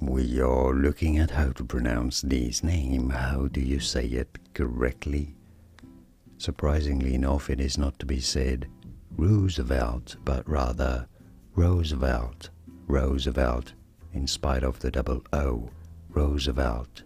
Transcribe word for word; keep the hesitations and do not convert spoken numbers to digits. We are looking at how to pronounce these names. How do you say it correctly? Surprisingly enough, it is not to be said Roosevelt, but rather Roosevelt, Roosevelt, in spite of the double O, Roosevelt.